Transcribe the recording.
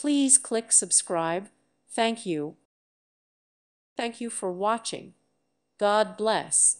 Please click subscribe. Thank you. Thank you for watching. God bless.